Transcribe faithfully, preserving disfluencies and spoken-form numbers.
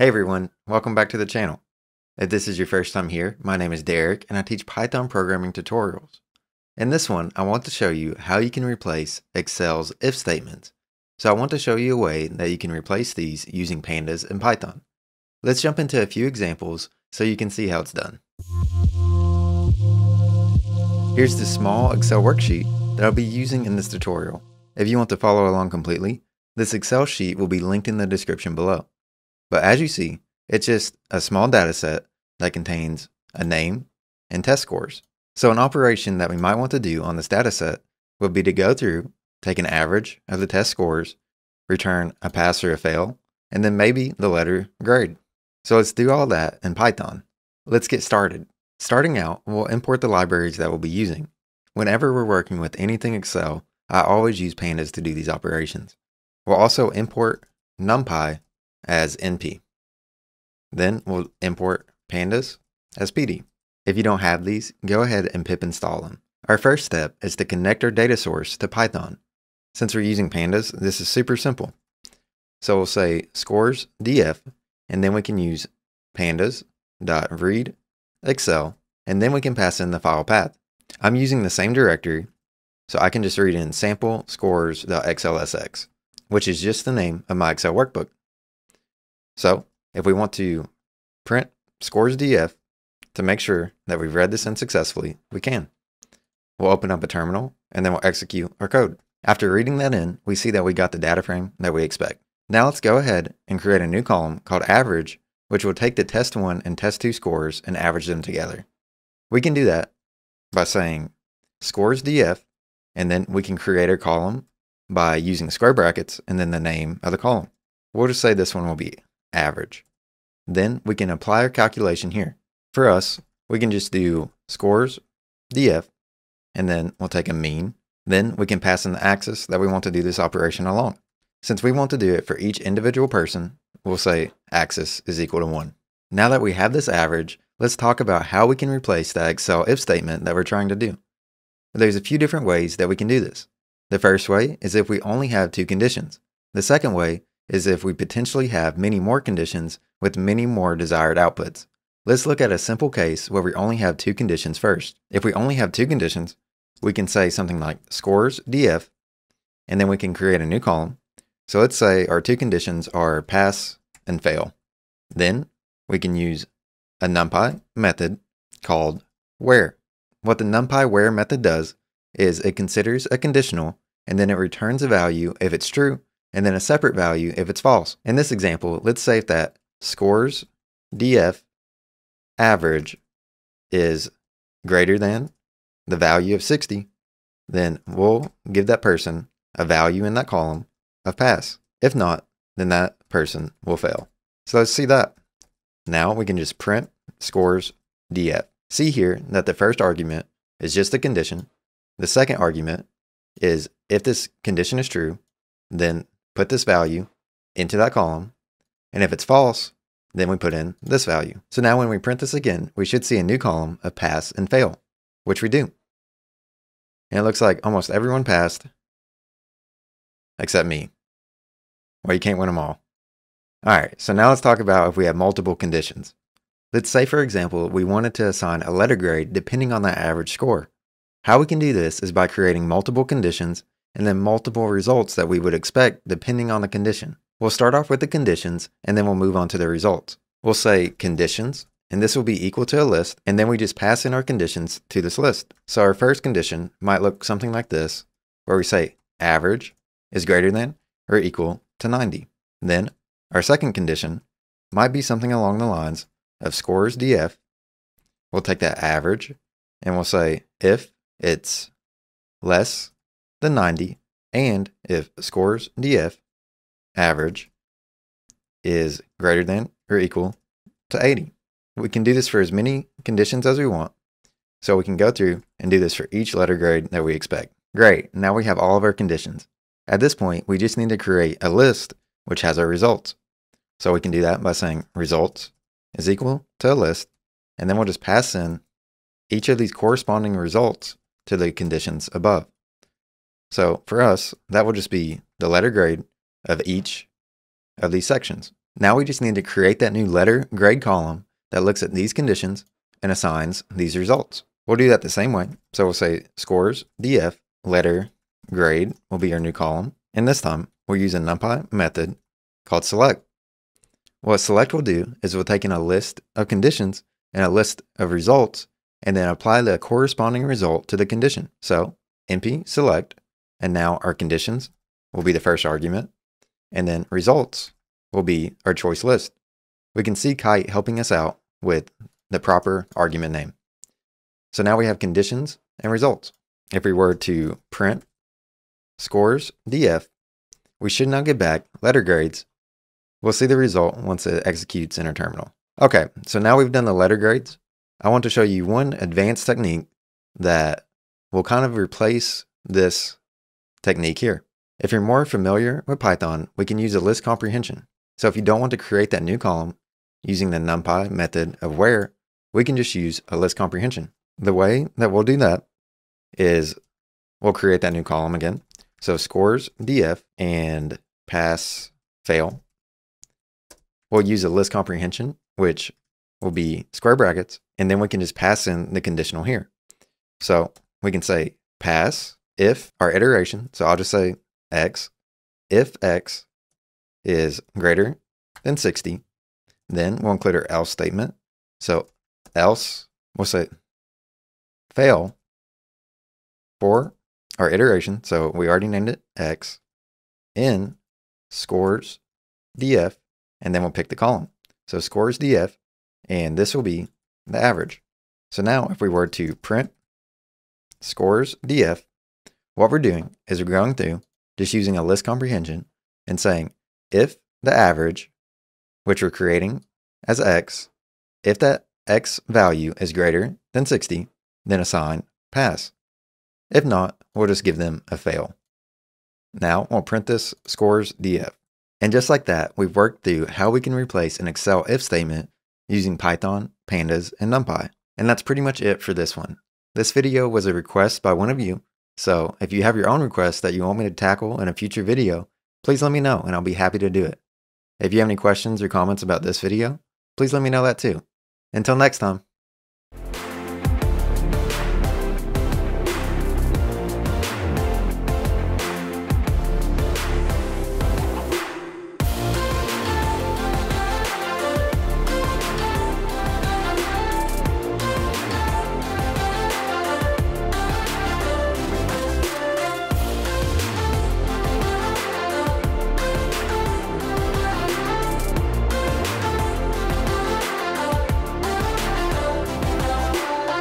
Hey everyone, welcome back to the channel. If this is your first time here, my name is Derek and I teach Python programming tutorials. In this one, I want to show you how you can replace Excel's if statements. So I want to show you a way that you can replace these using pandas in Python. Let's jump into a few examples so you can see how it's done. Here's the small Excel worksheet that I'll be using in this tutorial. If you want to follow along completely, this Excel sheet will be linked in the description below. But as you see, it's just a small data set that contains a name and test scores. So an operation that we might want to do on this data set would be to go through, take an average of the test scores, return a pass or a fail, and then maybe the letter grade. So let's do all that in Python. Let's get started. Starting out, we'll import the libraries that we'll be using. Whenever we're working with anything Excel, I always use pandas to do these operations. We'll also import NumPy as N P. Then we'll import pandas as P D. If you don't have these, go ahead and pip install them. Our first step is to connect our data source to Python. Since we're using pandas, this is super simple. So we'll say scores df, and then we can use pandas.read Excel, and then we can pass in the file path. I'm using the same directory, so I can just read in sample scores.xlsx, which is just the name of my Excel workbook. So if we want to print scores df to make sure that we've read this in successfully, we can. We'll open up a terminal and then we'll execute our code. After reading that in, we see that we got the data frame that we expect. Now let's go ahead and create a new column called average, which will take the test one and test two scores and average them together. We can do that by saying scores df, and then we can create our column by using square brackets and then the name of the column. We'll just say this one will be average. Then we can apply our calculation here. For us, we can just do scores df, and then we'll take a mean. Then we can pass in the axis that we want to do this operation along. Since we want to do it for each individual person, we'll say axis is equal to one. Now that we have this average, let's talk about how we can replace that Excel if statement that we're trying to do. There's a few different ways that we can do this. The first way is if we only have two conditions. The second way is if we potentially have many more conditions with many more desired outputs. Let's look at a simple case where we only have two conditions first. If we only have two conditions, we can say something like scores df, and then we can create a new column. So let's say our two conditions are pass and fail. Then we can use a NumPy method called where. What the NumPy where method does is it considers a conditional, and then it returns a value if it's true, and then a separate value if it's false. In this example, let's say that scores df average is greater than the value of sixty, then we'll give that person a value in that column of pass. If not, then that person will fail. So let's see that. Now we can just print scores df. See here that the first argument is just a condition. The second argument is if this condition is true, then put this value into that column, and if it's false, then we put in this value. So now when we print this again, we should see a new column of pass and fail, which we do. And it looks like almost everyone passed, except me. Well, you can't win them all. All right, so now let's talk about if we have multiple conditions. Let's say, for example, we wanted to assign a letter grade depending on that average score. How we can do this is by creating multiple conditions and then multiple results that we would expect depending on the condition. We'll start off with the conditions, and then we'll move on to the results. We'll say conditions, and this will be equal to a list, and then we just pass in our conditions to this list. So our first condition might look something like this, where we say average is greater than or equal to ninety. Then our second condition might be something along the lines of scores df. We'll take that average, and we'll say if it's less than ninety, and if scores df average is greater than or equal to eighty. We can do this for as many conditions as we want, so we can go through and do this for each letter grade that we expect. Great, now we have all of our conditions. At this point, we just need to create a list which has our results. So we can do that by saying results is equal to a list, and then we'll just pass in each of these corresponding results to the conditions above. So for us, that will just be the letter grade of each of these sections. Now we just need to create that new letter grade column that looks at these conditions and assigns these results. We'll do that the same way. So we'll say scores df letter grade will be our new column. And this time we'll use a NumPy method called select. What select will do is we'll take in a list of conditions and a list of results and then apply the corresponding result to the condition. So np select, and now our conditions will be the first argument, and then results will be our choice list. We can see Kite helping us out with the proper argument name. So now we have conditions and results. If we were to print scores df, we should now get back letter grades. We'll see the result once it executes in our terminal. Okay, so now we've done the letter grades. I want to show you one advanced technique that will kind of replace this technique here. If you're more familiar with Python, we can use a list comprehension. So if you don't want to create that new column using the NumPy method of where, we can just use a list comprehension. The way that we'll do that is we'll create that new column again. So scores df and pass fail. We'll use a list comprehension, which will be square brackets, and then we can just pass in the conditional here. So we can say pass if our iteration, so I'll just say x, if x is greater than sixty, then we'll include our else statement. So else, we'll say fail for our iteration, so we already named it x, in scores df, and then we'll pick the column. So scores df, and this will be the average. So now if we were to print scores df, what we're doing is we're going through just using a list comprehension and saying if the average, which we're creating as x, if that x value is greater than sixty, then assign pass. If not, we'll just give them a fail. Now we'll print this scores df. And just like that, we've worked through how we can replace an Excel if statement using Python, pandas, and NumPy. And that's pretty much it for this one. This video was a request by one of you, so if you have your own requests that you want me to tackle in a future video, please let me know and I'll be happy to do it. If you have any questions or comments about this video, please let me know that too. Until next time.